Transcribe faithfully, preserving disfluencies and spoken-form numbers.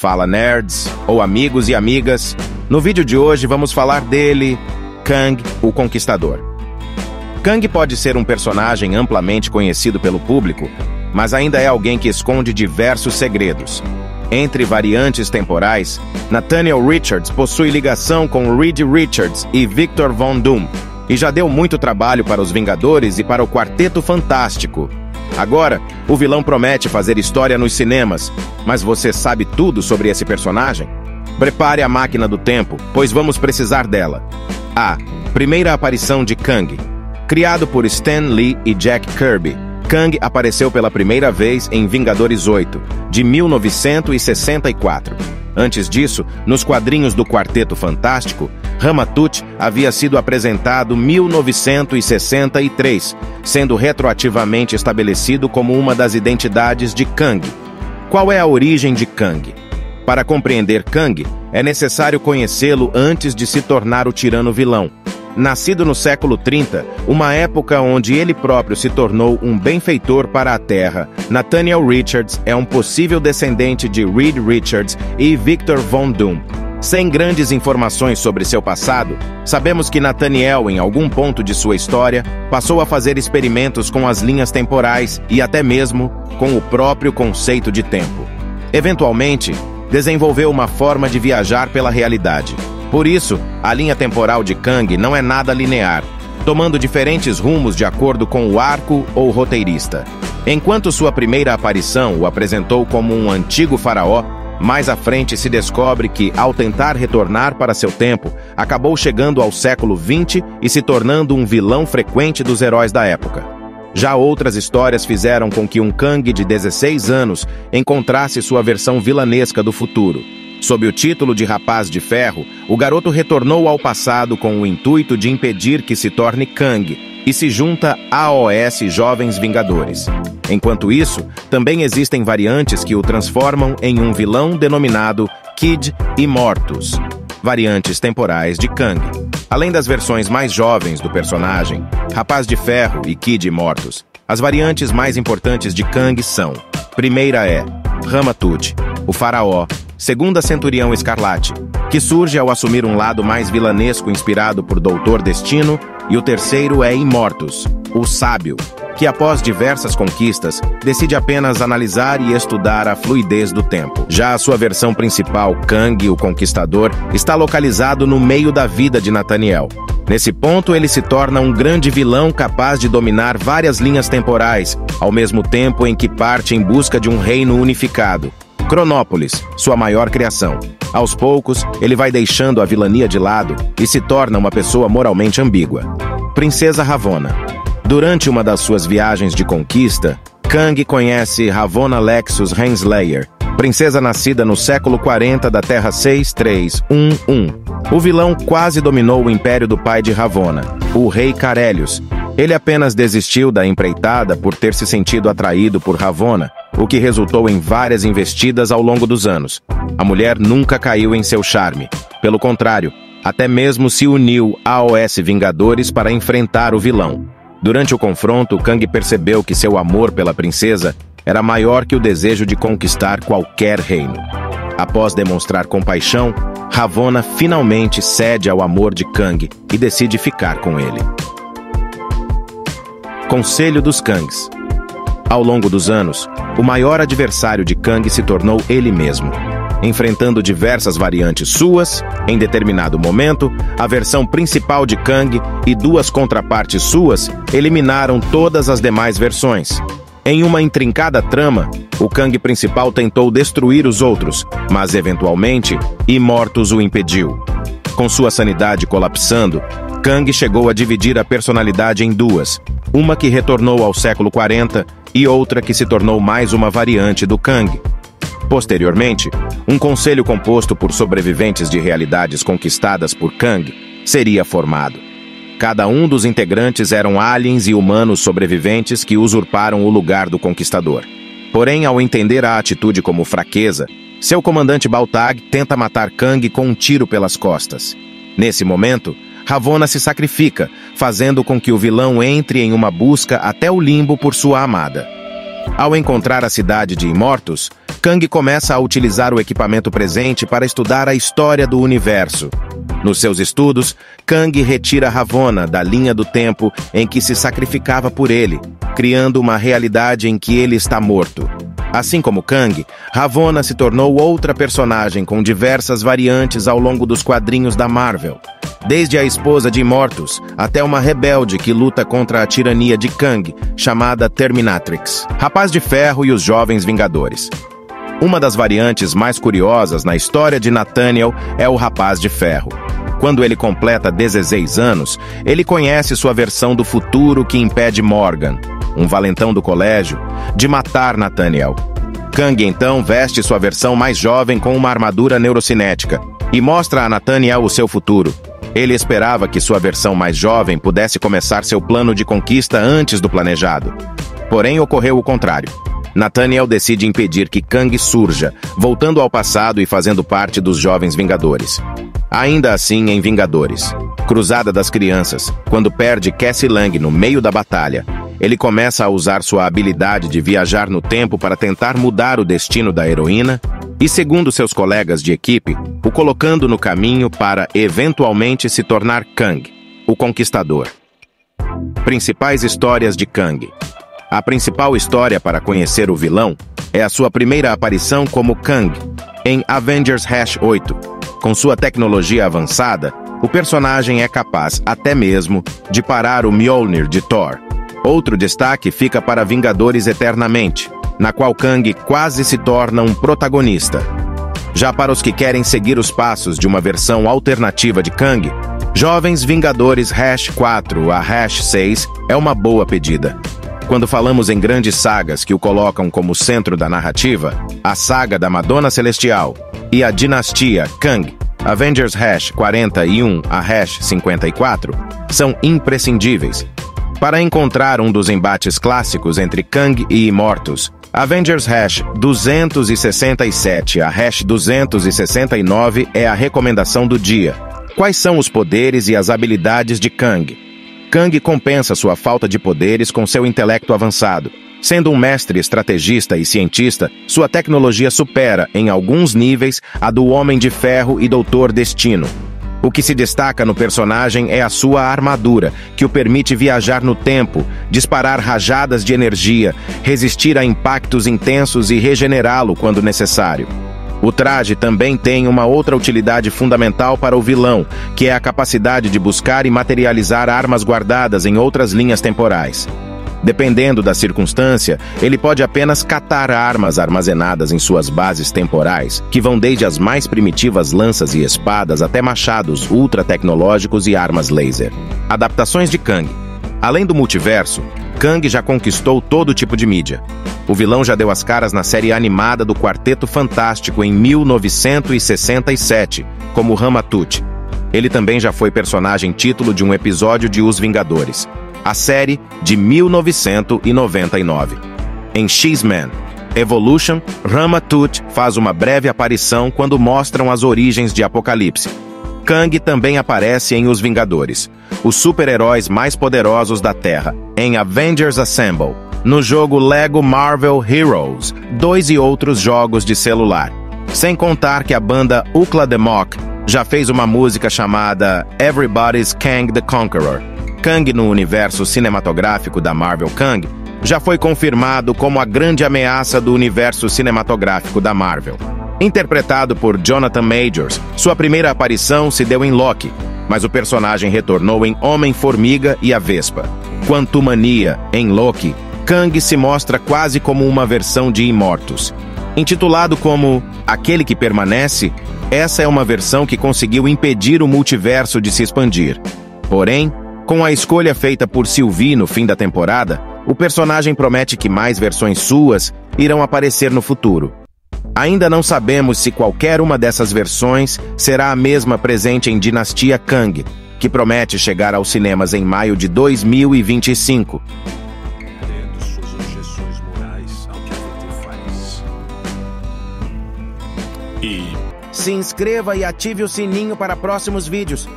Fala nerds, ou amigos e amigas. No vídeo de hoje vamos falar dele, Kang, o Conquistador. Kang pode ser um personagem amplamente conhecido pelo público, mas ainda é alguém que esconde diversos segredos. Entre variantes temporais, Nathaniel Richards possui ligação com Reed Richards e Victor Von Doom, e já deu muito trabalho para os Vingadores e para o Quarteto Fantástico. Agora, o vilão promete fazer história nos cinemas, mas você sabe tudo sobre esse personagem? Prepare a máquina do tempo, pois vamos precisar dela. A. Primeira aparição de Kang. Criado por Stan Lee e Jack Kirby, Kang apareceu pela primeira vez em Vingadores oito, de mil novecentos e sessenta e quatro. Antes disso, nos quadrinhos do Quarteto Fantástico, Rama-Tut havia sido apresentado em mil novecentos e sessenta e três, sendo retroativamente estabelecido como uma das identidades de Kang. Qual é a origem de Kang? Para compreender Kang, é necessário conhecê-lo antes de se tornar o tirano vilão. Nascido no século trinta, uma época onde ele próprio se tornou um benfeitor para a Terra, Nathaniel Richards é um possível descendente de Reed Richards e Victor Von Doom. Sem grandes informações sobre seu passado, sabemos que Nathaniel, em algum ponto de sua história, passou a fazer experimentos com as linhas temporais e até mesmo com o próprio conceito de tempo. Eventualmente, desenvolveu uma forma de viajar pela realidade. Por isso, a linha temporal de Kang não é nada linear, tomando diferentes rumos de acordo com o arco ou roteirista. Enquanto sua primeira aparição o apresentou como um antigo faraó, mais à frente se descobre que, ao tentar retornar para seu tempo, acabou chegando ao século vinte e se tornando um vilão frequente dos heróis da época. Já outras histórias fizeram com que um Kang de dezesseis anos encontrasse sua versão vilanesca do futuro. Sob o título de Rapaz de Ferro, o garoto retornou ao passado com o intuito de impedir que se torne Kang e se junta a AOS Jovens Vingadores. Enquanto isso, também existem variantes que o transformam em um vilão denominado Kid Immortus, variantes temporais de Kang. Além das versões mais jovens do personagem, Rapaz de Ferro e Kid Immortus, as variantes mais importantes de Kang são: primeira é Rama-Tut, o faraó, segunda Centurião Escarlate, que surge ao assumir um lado mais vilanesco inspirado por Doutor Destino, e o terceiro é Imortus, o sábio, que após diversas conquistas, decide apenas analisar e estudar a fluidez do tempo. Já a sua versão principal, Kang, o Conquistador, está localizado no meio da vida de Nathaniel. Nesse ponto, ele se torna um grande vilão capaz de dominar várias linhas temporais, ao mesmo tempo em que parte em busca de um reino unificado. Cronópolis, sua maior criação. Aos poucos, ele vai deixando a vilania de lado e se torna uma pessoa moralmente ambígua. Princesa Ravonna. Durante uma das suas viagens de conquista, Kang conhece Ravonna Lexus Renslayer, princesa nascida no século quarenta da Terra seis três um um. O vilão quase dominou o império do pai de Ravonna, o rei Carelius. Ele apenas desistiu da empreitada por ter se sentido atraído por Ravonna, o que resultou em várias investidas ao longo dos anos. A mulher nunca caiu em seu charme. Pelo contrário, até mesmo se uniu à AOS Vingadores para enfrentar o vilão. Durante o confronto, Kang percebeu que seu amor pela princesa era maior que o desejo de conquistar qualquer reino. Após demonstrar compaixão, Ravonna finalmente cede ao amor de Kang e decide ficar com ele. Conselho dos Kangs. Ao longo dos anos, o maior adversário de Kang se tornou ele mesmo. Enfrentando diversas variantes suas, em determinado momento, a versão principal de Kang e duas contrapartes suas eliminaram todas as demais versões. Em uma intrincada trama, o Kang principal tentou destruir os outros, mas eventualmente, Immortus o impediu. Com sua sanidade colapsando, Kang chegou a dividir a personalidade em duas, uma que retornou ao século quarenta e outra que se tornou mais uma variante do Kang. Posteriormente, um conselho composto por sobreviventes de realidades conquistadas por Kang seria formado. Cada um dos integrantes eram aliens e humanos sobreviventes que usurparam o lugar do Conquistador. Porém, ao entender a atitude como fraqueza, seu comandante Baltag tenta matar Kang com um tiro pelas costas. Nesse momento, Ravonna se sacrifica, fazendo com que o vilão entre em uma busca até o limbo por sua amada. Ao encontrar a cidade de Imortus, Kang começa a utilizar o equipamento presente para estudar a história do universo. Nos seus estudos, Kang retira Ravonna da linha do tempo em que se sacrificava por ele, criando uma realidade em que ele está morto. Assim como Kang, Ravonna se tornou outra personagem com diversas variantes ao longo dos quadrinhos da Marvel, desde a esposa de Imortus até uma rebelde que luta contra a tirania de Kang, chamada Terminatrix, Rapaz de Ferro e os Jovens Vingadores. Uma das variantes mais curiosas na história de Nathaniel é o Rapaz de Ferro. Quando ele completa dezesseis anos, ele conhece sua versão do futuro que impede Morgan, um valentão do colégio, de matar Nathaniel. Kang então veste sua versão mais jovem com uma armadura neurocinética e mostra a Nathaniel o seu futuro. Ele esperava que sua versão mais jovem pudesse começar seu plano de conquista antes do planejado. Porém, ocorreu o contrário. Nathaniel decide impedir que Kang surja, voltando ao passado e fazendo parte dos Jovens Vingadores. Ainda assim, em Vingadores, Cruzada das Crianças, quando perde Cassie Lang no meio da batalha, ele começa a usar sua habilidade de viajar no tempo para tentar mudar o destino da heroína e, segundo seus colegas de equipe, o colocando no caminho para, eventualmente, se tornar Kang, o Conquistador. Principais histórias de Kang. A principal história para conhecer o vilão é a sua primeira aparição como Kang, em Avengers oito. Com sua tecnologia avançada, o personagem é capaz, até mesmo, de parar o Mjolnir de Thor. Outro destaque fica para Vingadores Eternamente, na qual Kang quase se torna um protagonista. Já para os que querem seguir os passos de uma versão alternativa de Kang, Jovens Vingadores quatro a seis é uma boa pedida. Quando falamos em grandes sagas que o colocam como centro da narrativa, a saga da Madona Celestial e a Dinastia Kang, Avengers quarenta e um a cinquenta e quatro, são imprescindíveis. Para encontrar um dos embates clássicos entre Kang e Immortus, Avengers duzentos e sessenta e sete a duzentos e sessenta e nove é a recomendação do dia. Quais são os poderes e as habilidades de Kang? Kang compensa sua falta de poderes com seu intelecto avançado. Sendo um mestre estrategista e cientista, sua tecnologia supera, em alguns níveis, a do Homem de Ferro e Doutor Destino. O que se destaca no personagem é a sua armadura, que o permite viajar no tempo, disparar rajadas de energia, resistir a impactos intensos e regenerá-lo quando necessário. O traje também tem uma outra utilidade fundamental para o vilão, que é a capacidade de buscar e materializar armas guardadas em outras linhas temporais. Dependendo da circunstância, ele pode apenas catar armas armazenadas em suas bases temporais, que vão desde as mais primitivas lanças e espadas até machados ultra-tecnológicos e armas laser. Adaptações de Kang. Além do multiverso, Kang já conquistou todo tipo de mídia. O vilão já deu as caras na série animada do Quarteto Fantástico em mil novecentos e sessenta e sete, como Rama-Tut. Ele também já foi personagem título de um episódio de Os Vingadores, a série de mil novecentos e noventa e nove. Em X-Men Evolution, Rama-Tut faz uma breve aparição quando mostram as origens de Apocalipse. Kang também aparece em Os Vingadores, os super-heróis mais poderosos da Terra, em Avengers Assemble, no jogo Lego Marvel Heroes, dois e outros jogos de celular. Sem contar que a banda Ukla The Mock já fez uma música chamada Everybody's Kang the Conqueror. Kang no universo cinematográfico da Marvel. Kang já foi confirmado como a grande ameaça do universo cinematográfico da Marvel. Interpretado por Jonathan Majors, sua primeira aparição se deu em Loki, mas o personagem retornou em Homem-Formiga e a Vespa. Quantumania, em Loki, Kang se mostra quase como uma versão de Immortus. Intitulado como Aquele que Permanece, essa é uma versão que conseguiu impedir o multiverso de se expandir. Porém, com a escolha feita por Sylvie no fim da temporada, o personagem promete que mais versões suas irão aparecer no futuro. Ainda não sabemos se qualquer uma dessas versões será a mesma presente em Dinastia Kang, que promete chegar aos cinemas em maio de dois mil e vinte e cinco. E se inscreva e ative o sininho para próximos vídeos.